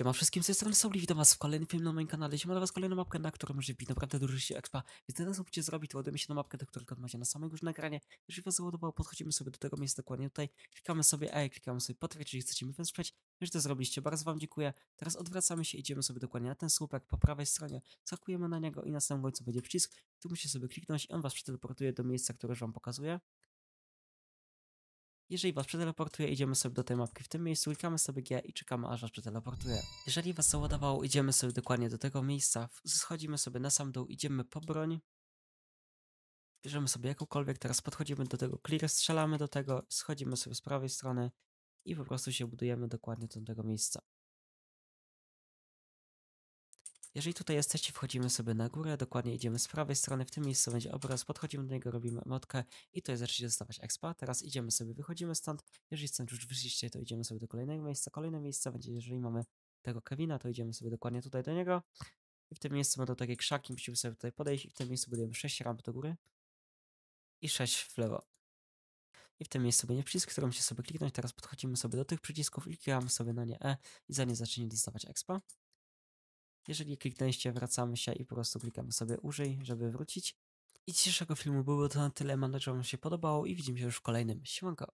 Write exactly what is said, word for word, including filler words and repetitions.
Siema wszystkim, z tej strony Sovly, witam was w kolejnym filmie na moim kanale. Siema dla was kolejną mapkę, na którą może wbić naprawdę dużo się expa. Więc teraz musicie zrobić, to ładujemy się na mapkę, do której macie na samym górze na ekranie. Jeżeli was załadowało, podchodzimy sobie do tego miejsca dokładnie tutaj. Klikamy sobie E, klikamy sobie potwierdź, jeżeli chcecie mi wesprzeć. Jeżeli to zrobiliście, bardzo wam dziękuję. Teraz odwracamy się, idziemy sobie dokładnie na ten słupek po prawej stronie. Skakujemy na niego i na samym końcu będzie przycisk. Tu musicie sobie kliknąć i on was przeteleportuje do miejsca, które już wam pokazuje. Jeżeli was przeteleportuje, idziemy sobie do tej mapki w tym miejscu, klikamy sobie G i czekamy, aż was przeteleportuje. Jeżeli was załadowało, idziemy sobie dokładnie do tego miejsca, schodzimy sobie na sam dół, idziemy po broń. Bierzemy sobie jakąkolwiek, teraz podchodzimy do tego clear, strzelamy do tego, schodzimy sobie z prawej strony i po prostu się budujemy dokładnie do tego miejsca. Jeżeli tutaj jesteście, wchodzimy sobie na górę, dokładnie idziemy z prawej strony, w tym miejscu będzie obraz, podchodzimy do niego, robimy emotkę i tutaj zaczniecie dostawać expa. Teraz idziemy sobie, wychodzimy stąd, jeżeli stąd już wyszliście, to idziemy sobie do kolejnego miejsca, kolejne miejsce będzie, jeżeli mamy tego Kevina, to idziemy sobie dokładnie tutaj do niego i w tym miejscu będą takie krzaki, musimy sobie tutaj podejść i w tym miejscu budujemy sześć ramp do góry i sześć w lewo. I w tym miejscu będzie przycisk, który musicie sobie kliknąć, teraz podchodzimy sobie do tych przycisków i klikamy sobie na nie E i za nie zaczniemy dostawać expa. Jeżeli kliknęliście, wracamy się i po prostu klikamy sobie użyj, żeby wrócić. I dzisiejszego filmu było to na tyle. Mam nadzieję, że wam się podobało i widzimy się już w kolejnym. Siemanko!